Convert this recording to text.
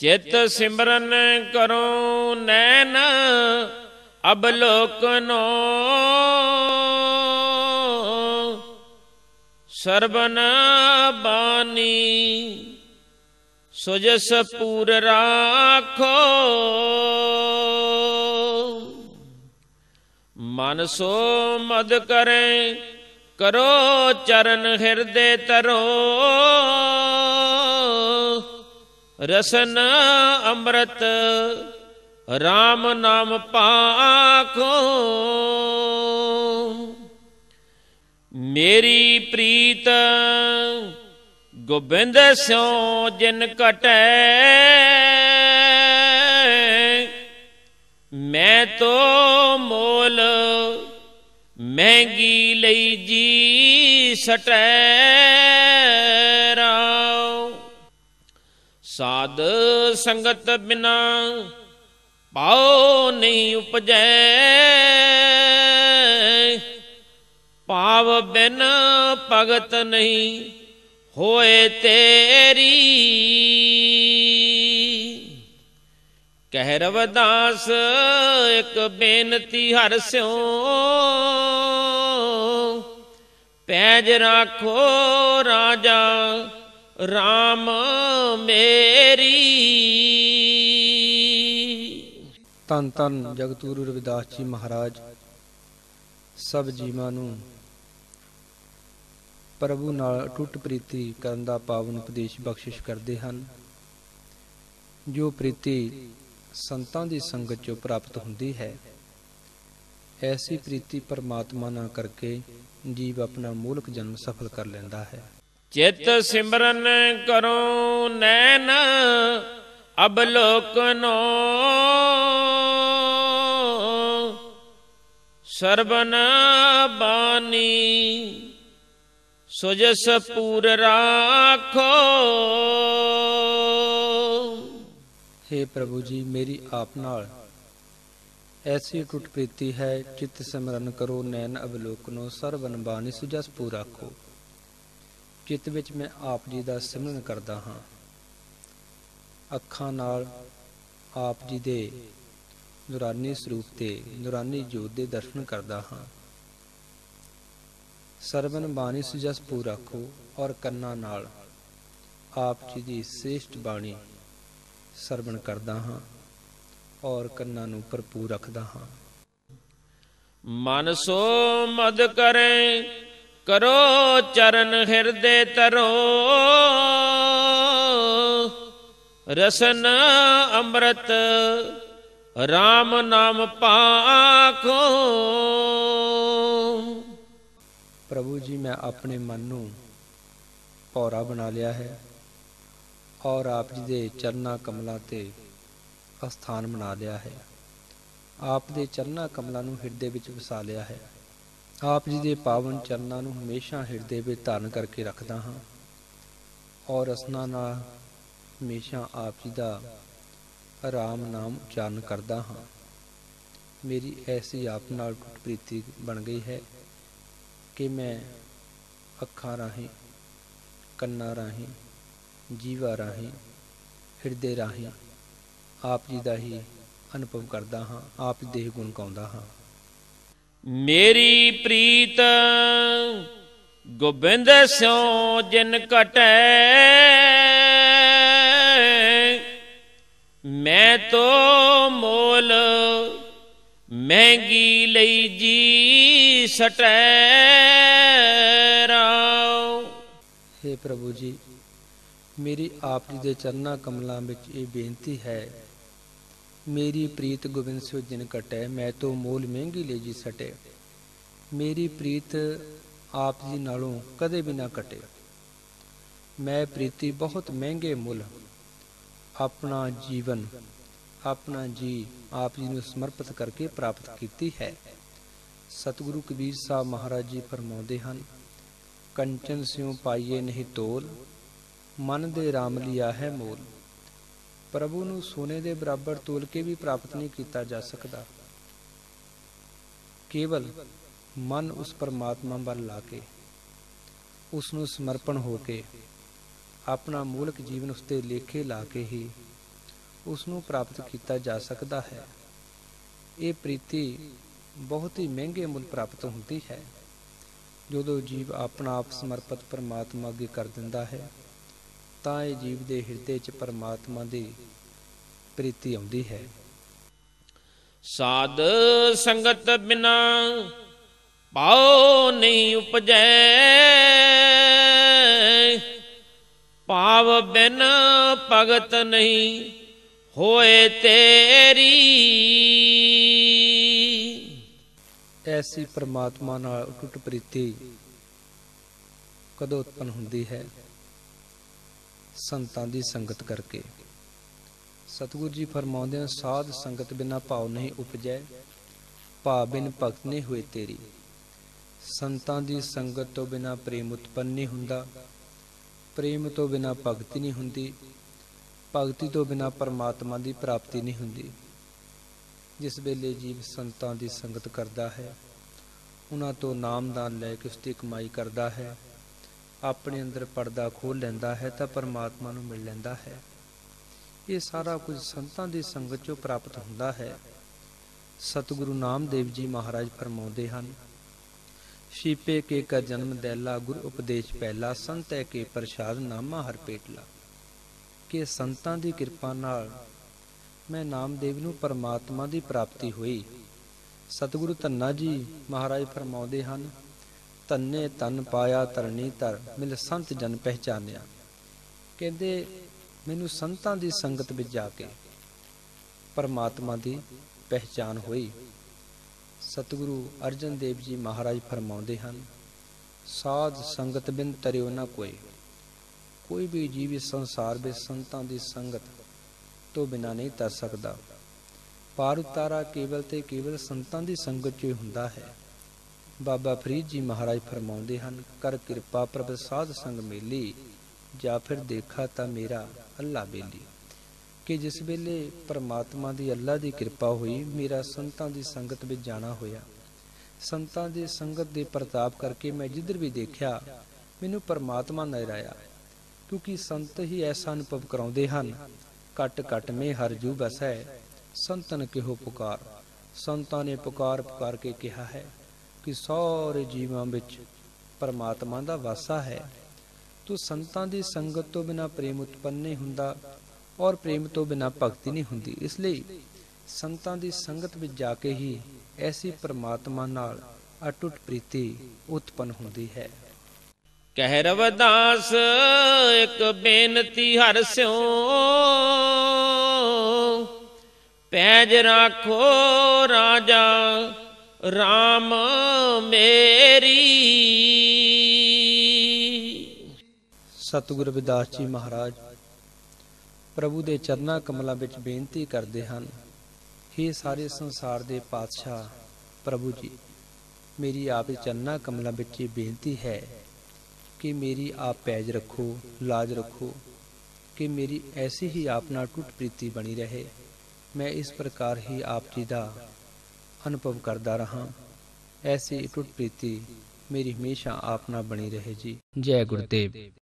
चित सिमरन करो नैन अबलोकनो, सरबन बानी सुजस पूर राखो, मन सो मद करें करो चरण हृदय तरो, रसन अमृत राम नाम पाखो, मेरी प्रीत गोबिंद स्यो जिन कटै, मैं तो मोल महंगी लई जी सटैरा, साध संगत बिना पाओ नहीं उपजै, पाव बिन भगत नहीं होए तेरी, कह रविदास एक बेनती हर स्यों, पैज राखो राजा राम मेरी। धन धन जगतगुरु रविदास जी महाराज सब जीवां नूं प्रभु नाल अटूट प्रीति करन दा पावन उपदेश बख्शिश करदे हन। जो प्रीति संतां दी संगत चों प्राप्त हुंदी है, ऐसी प्रीति परमात्मा ना करके जीव अपना मूलक जन्म सफल कर लेंदा है। चित सिमरन करो नैन अबलोकनो, सरबन बानी सुजस पूर राखो। हे प्रभु जी, मेरी आप नाल ऐसी टूट प्रीति है, चित सिमरन करो नैन अबलोकनो, सरबन बानी सुजस पूर राखो। चित विच मैं आप जी का सिमरन करता हाँ, अखां नाल आप जी दे नूरानी सरूप ते नूरानी जोत के दर्शन करता हाँ। सरबन बाणी सुजस पूर राखो और कन्ना नाल आप जी की श्रेष्ठ बाणी सरवण करता हाँ और कन्ना नूं भरपूर रखता हाँ। मन सो मद करें करो चरण हृदय तरो, रसन अमृत राम नाम पाखो। प्रभु जी, मैं अपने मन नूं पौरा बना लिया है और आप जी दे चरना कमला ते अस्थान बना लिया है। आप दे चरना कमला नूं हिरदे विच वसा लिया है। आप जी के पावन चरणों को हमेशा हृदय में धारण करके रखता हाँ और रसना नाल हमेशा आप जी का राम नाम उच्चारण करता हाँ। मेरी ऐसी आप नाल टूट प्रीति बन गई है कि मैं अखां राही, कन्ना राही, जीवा राही, हृदय राही आप जी का ही अनुभव करता हाँ, आप जी दे गुण गाउंदा हाँ। मेरी प्रीत गोबिंद स्यो जिन कटै, मैं तो मोल महंगी लई जी सटैरा। हे प्रभु जी, मेरी आप जी के चरना कमलों में ये बेनती है, मेरी प्रीत गोबिंद स्यो जिन कटै, मैं तो मोल महंगी ले जी सटे। मेरी प्रीत आप जी नालों कदे भी ना कटे। मैं प्रीति बहुत महंगे मुल अपना जीवन अपना जी आप जी नूं समर्पित करके प्राप्त कीती है। सतगुरु कबीर साहब महाराज जी फरमाउंदे हन, कंचन स्यों पाइए नहीं तोल, मन दे राम लिया है मोल। प्रभु नूं सोने दे बराबर तोल के भी प्राप्त नहीं किया जा सकता, केवल मन उस परमात्मा वल ला के उस नूं समर्पण हो के अपना मूलक जीवन उसते लेखे ला के ही उसनों प्राप्त किया जा सकता है। ये प्रीति बहुत ही महंगे मुल प्राप्त होती है। जो जीव अपना आप समर्पित परमात्मा अगे कर दिता है तो यह जीव के हिरदे च परमात्मा की प्रीति आती है। साध संगत बिना पाओ नहीं उपजै, पाव बिन भगत नहीं होए तेरी। ऐसी परमात्मा नाल अटूट प्रीति कदों उत्पन्न हुंदी है? संतां दी संगत करके। सतगुरु जी फरमाउंदे ने साध संगत बिना भाव नहीं उपजै, भाव बिन भगत नहीं होए तेरी। संतां दी संगत तो बिना प्रेम उत्पन्न नहीं हुंदा, प्रेम तो बिना भगती नहीं हुंदी, भगती तो बिना परमात्मा की प्राप्ति नहीं हुंदी। जिस वेले जीव संतां दी संगत करता है, उन्हां तो नामदान लैके उसकी कमाई करता है, अपने अंदर पर्दा खोल लैंदा है तो परमात्मा नूं मिल लैंदा है। ये सारा कुछ संतां दी संगत चों प्राप्त हुंदा है। सतगुरु नामदेव जी महाराज फरमाउंदे हन, शीपे के का जन्म दैला, गुर उपदेश पहला, संत है के प्रसाद नामा हर पेटला। के संतां दी किरपा नाल मैं नामदेव नूं परमात्मा की प्राप्ति हुई। सतगुरु धंना जी महाराज फरमाउंदे हन, धन्ने धन पाया धरणी धर, मिल संत जन पहचानिया। कहंदे मैनूं संतां दी संगत विच जाके परमात्मा की पहचान हुई। सतगुरु अर्जन देव जी महाराज फरमाउंदे हन, साध संगत बिन तरियो ना कोई। कोई भी जीव इस संसार विच संतां दी संगत तो बिना नहीं तर सकता। पार उतारा केवल ते केवल संतां दी संगत च हुंदा है। बाबा फरीद जी महाराज फरमाउंदे हन, कर किरपा प्रभ साध संग मेली, जा फिर देखा ता मेरा अल्लाह बेली। कि जिस वेले परमात्मा की अल्लाह की किरपा हुई, मेरा संतां दी संगत विच जाना होया। संतां दी संगत दे प्रताप करके मैं जिधर भी देखा मैनूं परमात्मा नजर आया, क्योंकि संत ही ऐसा अनुभव कराउंदे हन। कट कट में हर जू बस है, संतन केहो पुकार। संतां ने पुकार पुकार के कहा है कि सारे जीवां विच परमात्मा दा वासा है। तो संतां दी संगत तो बिना प्रेम उत्पन्न नहीं हुंदा और प्रेम तो बिना भगती नहीं हुंदी। इसलिए संतां दी संगत विच जाके ही ऐसी परमात्मा नाल अटूट प्रीति उत्पन्न हुंदी है। कह रविदास एक बेनती हर स्यो, पैज राखो राजा राम मेरी। सतगुरु रविदास जी महाराज प्रभु दे चरना कमला विच बेनती करते हैं, हे सारे संसार दे पातशाह प्रभु जी, मेरी आप चरना कमला विच बेनती है कि मेरी आप पैज रखो, लाज रखो, कि मेरी ऐसी ही आपना टूट प्रीति बनी रहे। मैं इस प्रकार ही आप जी का अनुभव करता रहा। ऐसी टूट प्रीति मेरी हमेशा आपना बनी रहे जी। जय गुरुदेव।